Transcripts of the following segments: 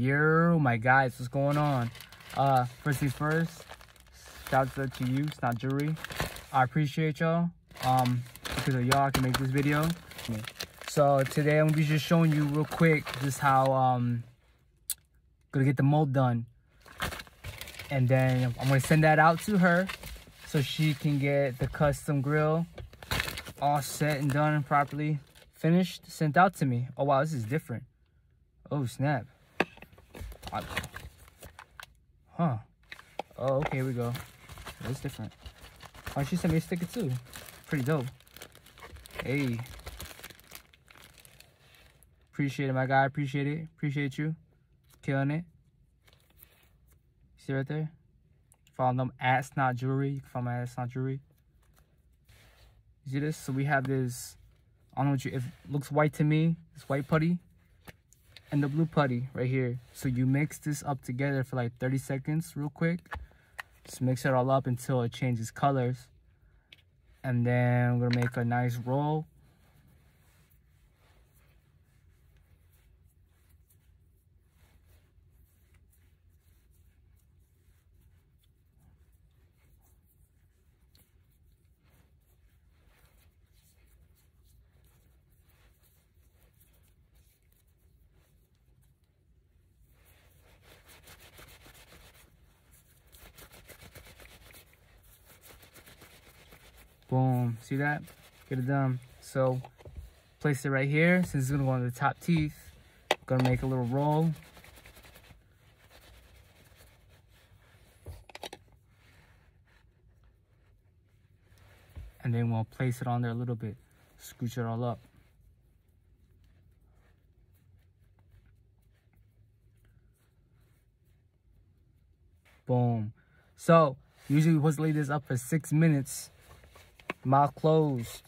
Yo, my guys, what's going on? First things first, shout out to you, Snot Jewelry. I appreciate y'all. Because of y'all, I can make this video. So today I'm gonna be just showing you real quick just how gonna get the mold done, and then I'm gonna send that out to her so she can get the custom grill all set and done and properly finished, sent out to me. Oh wow, this is different. Oh snap. Huh. Oh, okay, here we go. That's different. Oh, she sent me a sticker too. Pretty dope. Hey. Appreciate it, my guy. Appreciate it. Appreciate you. Killing it. See right there? Follow them at Snot Jewelry. You can follow my at Snot Jewelry. You see this? So we have this, I don't know what you, it looks white to me. This white putty. And the blue putty right here. So you mix this up together for like 30 seconds real quick. Just mix it all up until it changes colors. And then we're gonna make a nice roll. Boom, see that? Get it done. So place it right here. Since it's gonna go on the top teeth, I'm gonna make a little roll. And then we'll place it on there a little bit. Scooch it all up. Boom. So usually we're supposed to leave this up for 6 minutes. Mouth closed.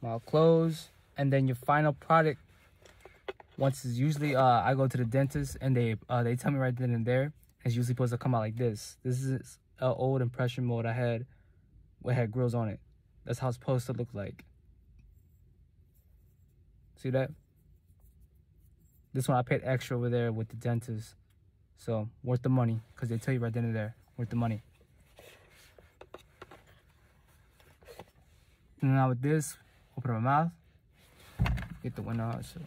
Mouth closed. And then your final product, once it's usually, I go to the dentist and they tell me right then and there, it's usually supposed to come out like this. This is an old impression mold I had where it had grills on it. That's how it's supposed to look like. See that? This one I paid extra over there with the dentist. So worth the money, because they tell you right then and there, worth the money. And now with this, open my mouth, get the window out. So.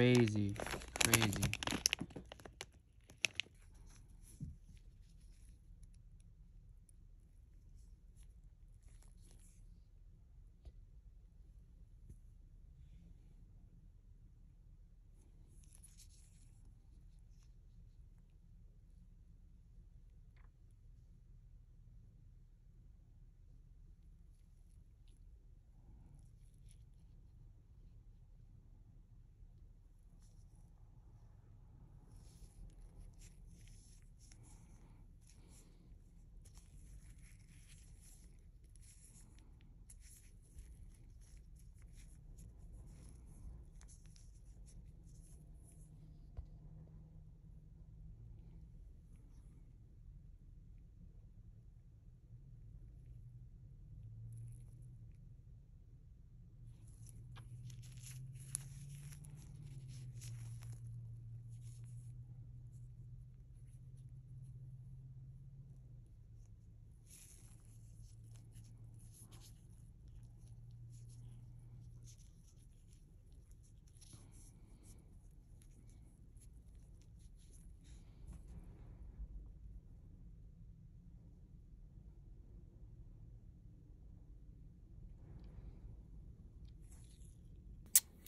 Crazy, crazy.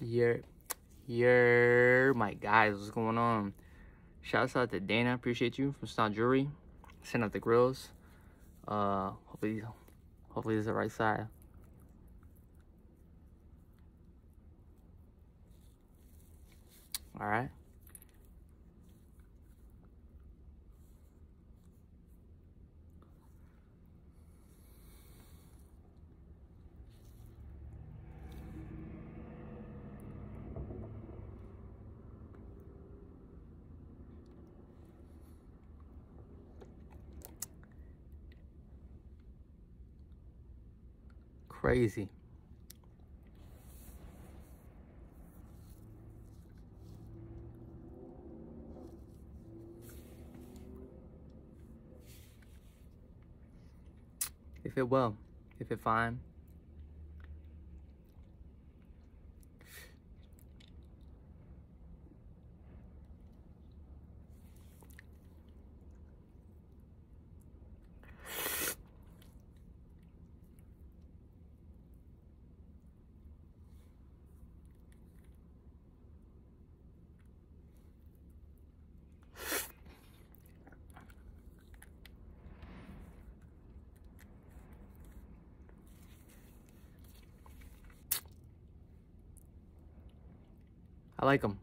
My guys, what's going on? Shouts out to Dana, appreciate you, from Snot Jewelry. Send out the grills. Hopefully this is the right side. All right. Crazy. If it will, if it fine. I like them.